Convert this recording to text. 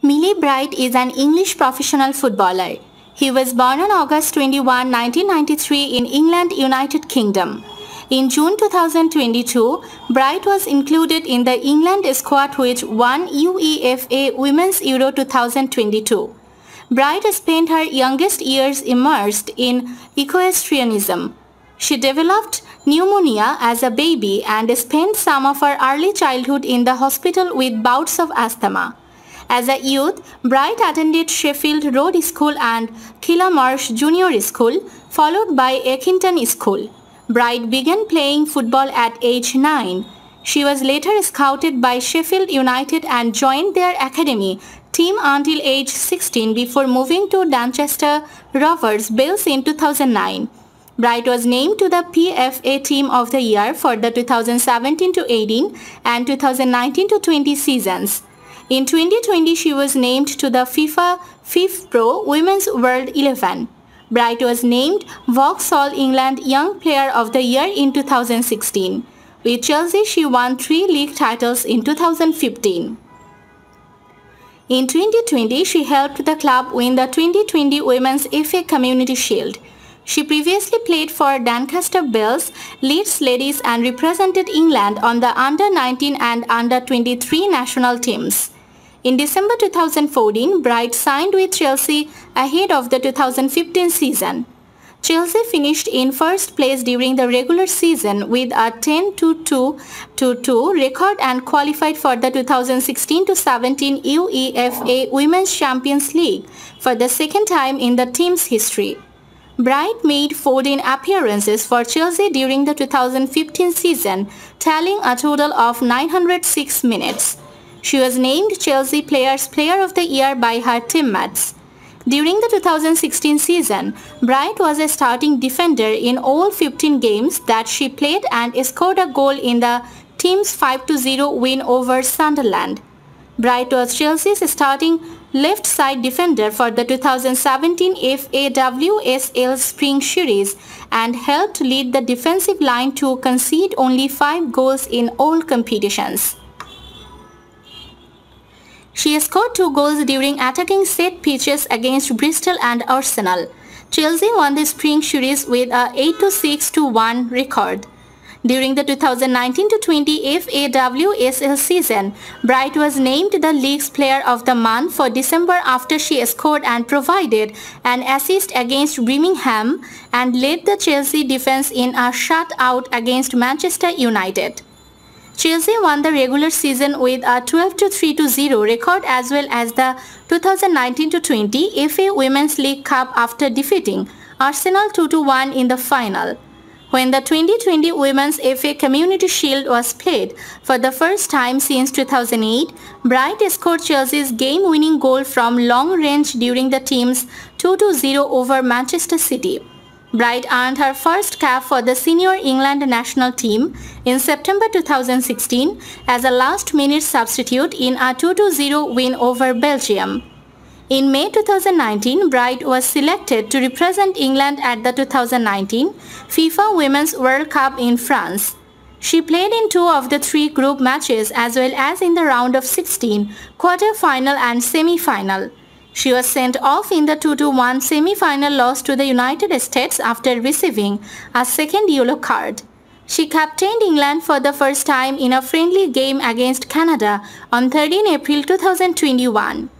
Millie Bright is an English professional footballer. He was born on August 21, 1993 in England, United Kingdom. In June 2022, Bright was included in the England squad which won UEFA Women's Euro 2022. Bright spent her youngest years immersed in equestrianism. She developed pneumonia as a baby and spent some of her early childhood in the hospital with bouts of asthma. As a youth, Bright attended Sheffield Road School and Killamarsh Junior School, followed by Eckington School. Bright began playing football at age 9. She was later scouted by Sheffield United and joined their academy team until age 16 before moving to Doncaster Rovers Bills in 2009. Bright was named to the PFA Team of the Year for the 2017-18 and 2019-20 seasons. In 2020, she was named to the FIFA FIFPRO Women's World 11. Bright was named Vauxhall England Young Player of the Year in 2016. With Chelsea, she won 3 league titles in 2015. In 2020, she helped the club win the 2020 Women's FA Community Shield. She previously played for Doncaster Belles, Leeds Ladies and represented England on the Under-19 and Under-23 national teams. In December 2014, Bright signed with Chelsea ahead of the 2015 season. Chelsea finished in first place during the regular season with a 10-2-2 record and qualified for the 2016-17 UEFA Women's Champions League for the second time in the team's history. Bright made 14 appearances for Chelsea during the 2015 season, tallying a total of 906 minutes. She was named Chelsea Players Player of the Year by her teammates. During the 2016 season, Bright was a starting defender in all 15 games that she played and scored a goal in the team's 5-0 win over Sunderland. Bright was Chelsea's starting left-side defender for the 2017 FA WSL Spring Series and helped lead the defensive line to concede only 5 goals in all competitions. She scored 2 goals during attacking set pitches against Bristol and Arsenal. Chelsea won the Spring Series with a 8-6-1 record. During the 2019-20 FA WSL season, Bright was named the league's Player of the Month for December after she scored and provided an assist against Birmingham and led the Chelsea defense in a shutout against Manchester United. Chelsea won the regular season with a 12-3-0 record as well as the 2019-20 FA Women's League Cup after defeating Arsenal 2-1 in the final. When the 2020 Women's FA Community Shield was played for the first time since 2008, Bright scored Chelsea's game-winning goal from long range during the team's 2-0 over Manchester City. Bright earned her first cap for the senior England national team in September 2016 as a last-minute substitute in a 2-0 win over Belgium. In May 2019, Bright was selected to represent England at the 2019 FIFA Women's World Cup in France. She played in 2 of the 3 group matches as well as in the round of 16, quarter-final and semi-final. She was sent off in the 2-1 semi-final loss to the United States after receiving a second yellow card. She captained England for the first time in a friendly game against Canada on 13 April 2021.